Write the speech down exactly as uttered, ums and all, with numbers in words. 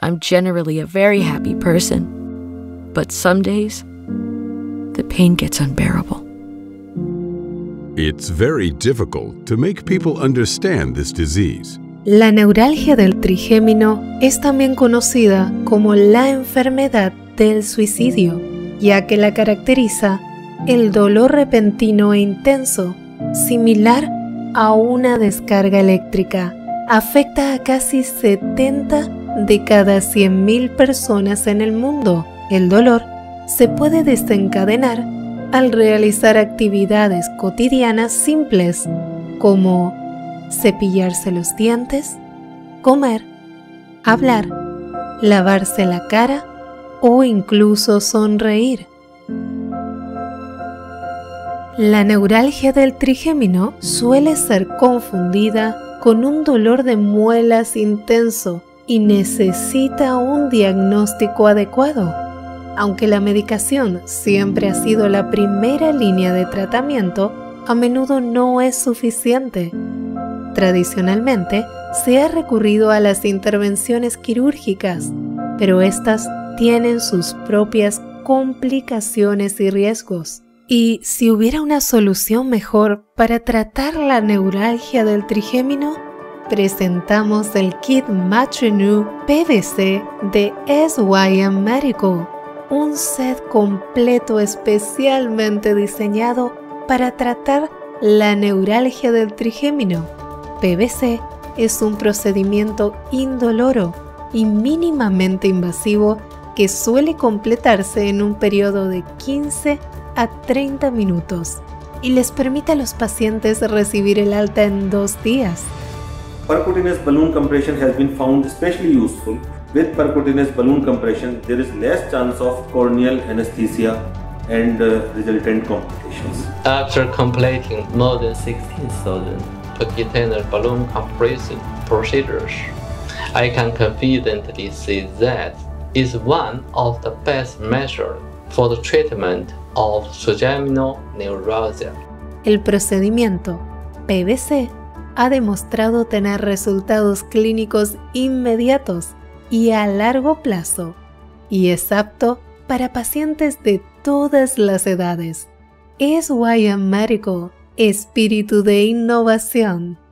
I'm generally a very happy person, but some days, the pain gets unbearable. It's very difficult to make people understand this disease. La neuralgia del trigémino es también conocida como la enfermedad del suicidio, ya que la caracteriza el dolor repentino e intenso, similar a una descarga eléctrica. Afecta a casi setenta de cada cien mil personas en el mundo. El dolor se puede desencadenar al realizar actividades cotidianas simples como cepillarse los dientes, comer, hablar, lavarse la cara o incluso sonreír. La neuralgia del trigémino suele ser confundida con un dolor de muelas intenso y necesita un diagnóstico adecuado. Aunque la medicación siempre ha sido la primera línea de tratamiento, a menudo no es suficiente. Tradicionalmente, se ha recurrido a las intervenciones quirúrgicas, pero estas tienen sus propias complicaciones y riesgos. Y si hubiera una solución mejor para tratar la neuralgia del trigémino, presentamos el kit Match Renew P V C de S Y M Medical, un set completo especialmente diseñado para tratar la neuralgia del trigémino. P V C es un procedimiento indoloro y mínimamente invasivo que suele completarse en un periodo de quince a treinta minutos y les permite a los pacientes recibir el alta en dos días. Percutaneous balloon compression has been found especially useful. With percutaneous balloon compression, there is less chance of corneal anesthesia and uh, resultant complications. After completing more than sixteen thousand percutaneous balloon compression procedures, I can confidently say that is one of the best measures for the treatment of trigeminal neuralgia. El procedimiento P V C ha demostrado tener resultados clínicos inmediatos y a largo plazo y es apto para pacientes de todas las edades. S Y M Medical, espíritu de innovación.